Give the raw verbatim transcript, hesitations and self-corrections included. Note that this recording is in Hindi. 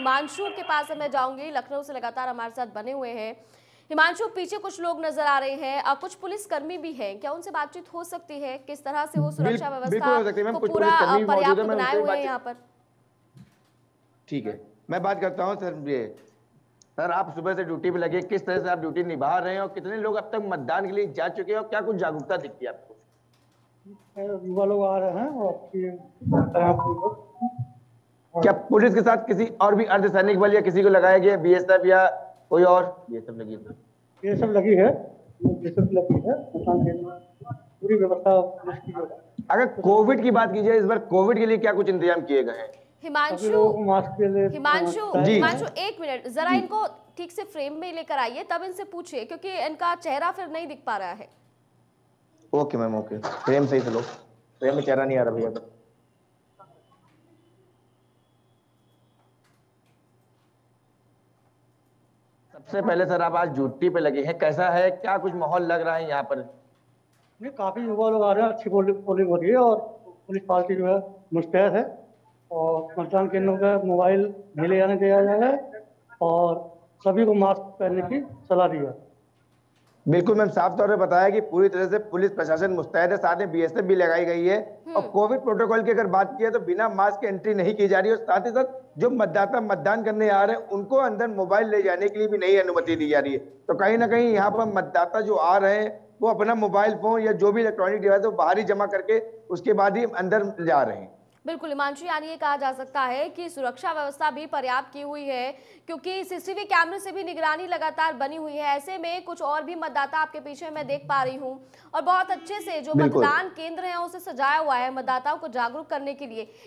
हिमांशु के पास मैं जाऊंगी, लखनऊ से लगातार हमारे साथ बने हुए हैं। हिमांशु, पीछे कुछ लोग नजर आ रहे हैं और कुछ पुलिसकर्मी भी हैं, क्या उनसे बातचीत हो सकती है? किस तरह से वो सुरक्षा व्यवस्था को पूरा पर्याप्त बनाए हुए हैं यहाँ पर? ठीक है, मैं बात करता हूँ। सर ये सर आप सुबह से ड्यूटी पे लगे, किस तरह से आप ड्यूटी निभा रहे हैं और कितने लोग अब तक मतदान के लिए जा चुके हैं और क्या कुछ जागरूकता दिखती है आपको? युवा लोग आ रहे हैं और क्या पुलिस के साथ किसी और भी अर्धसैनिक बल या किसी को लगाया गया, बीएसएफ या कोई और? बीएसएफ लगी है, बीएसएफ लगी है, बीएसएफ लगी है, पूरी व्यवस्था। अगर कोविड की बात की जाए, इस बार कोविड के लिए क्या कुछ इंतजाम किए गए हैं? हिमांशु हिमांशु हिमांशु एक मिनट जरा इनको ठीक से फ्रेम में लेकर आइए, तब इनसे पूछिए, क्योंकि इनका चेहरा फिर नहीं दिख पा रहा है। ओके मैम, ओके फ्रेम सही से लो, फ्रेम में चेहरा नहीं आ रहा भैया। सबसे पहले सर आप आज ड्यूटी पे लगे हैं, कैसा है, क्या कुछ माहौल लग रहा है यहाँ पर? नहीं, काफी युवा लोग आ रहे हैं, अच्छी पोलिंग हो रही है और पुलिस पार्टी जो है मुस्तैद है और मतदान केंद्रों पर मोबाइल नहीं ले जाने दिया जाए और सभी को मास्क पहनने की सलाह दी है। बिल्कुल मैम, साफ तौर पर बताया कि पूरी तरह से पुलिस प्रशासन मुस्तैद है, साथ में बीएसएफ भी लगाई गई है और कोविड प्रोटोकॉल की अगर बात की है तो बिना मास्क के एंट्री नहीं की जा रही है और साथ ही साथ जो मतदाता मतदान करने आ रहे हैं उनको अंदर मोबाइल ले जाने के लिए भी नहीं अनुमति दी जा रही है। तो कहीं ना कहीं यहाँ पर मतदाता जो आ रहे हैं वो अपना मोबाइल फोन या जो भी इलेक्ट्रॉनिक डिवाइस है वो बाहर ही जमा करके उसके बाद ही अंदर जा रहे हैं। बिल्कुल हिमांशु, यानी ये कहा जा सकता है कि सुरक्षा व्यवस्था भी पर्याप्त की हुई है, क्योंकि सीसीटीवी कैमरे से भी निगरानी लगातार बनी हुई है। ऐसे में कुछ और भी मतदाता आपके पीछे मैं देख पा रही हूँ और बहुत अच्छे से जो मतदान केंद्र है उसे सजाया हुआ है मतदाताओं को जागरूक करने के लिए।